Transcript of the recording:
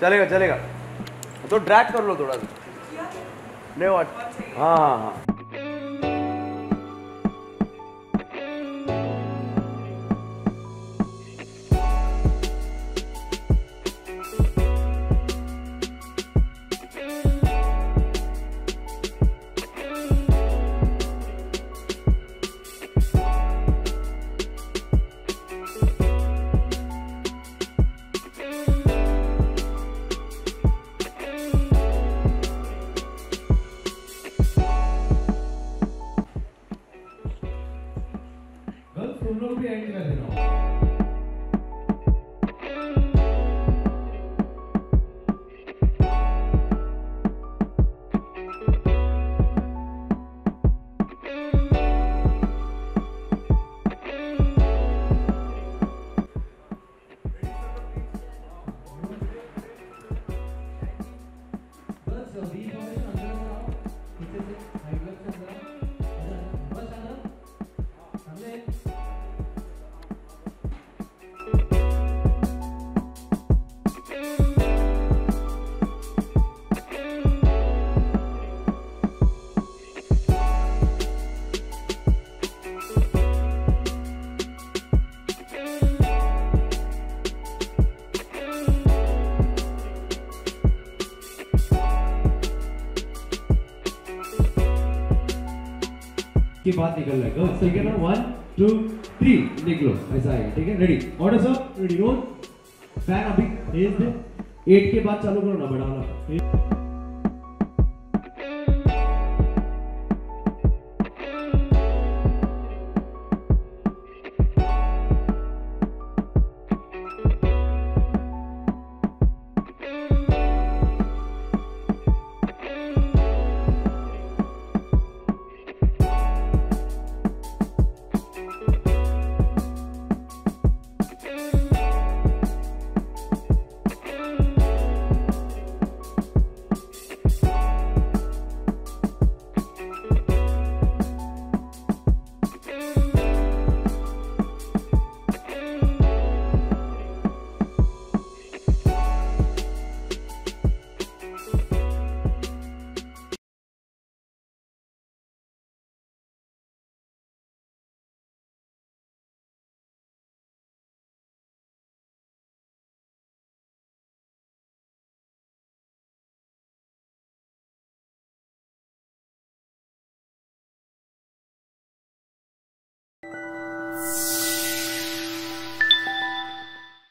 चलेगा चलेगा, तो ड्रैग कर लो थोड़ा सा। नहीं वाट, हाँ हाँ हाँ। की बात निकल रहा है, सेकेंड और 1 2 3 निकलो, ऐसा आएगा। ठीक है, रेडी ऑर्डर सब, रेडी रोल। फैन अभी 8 के बाद चालू करो ना, बढ़ाना।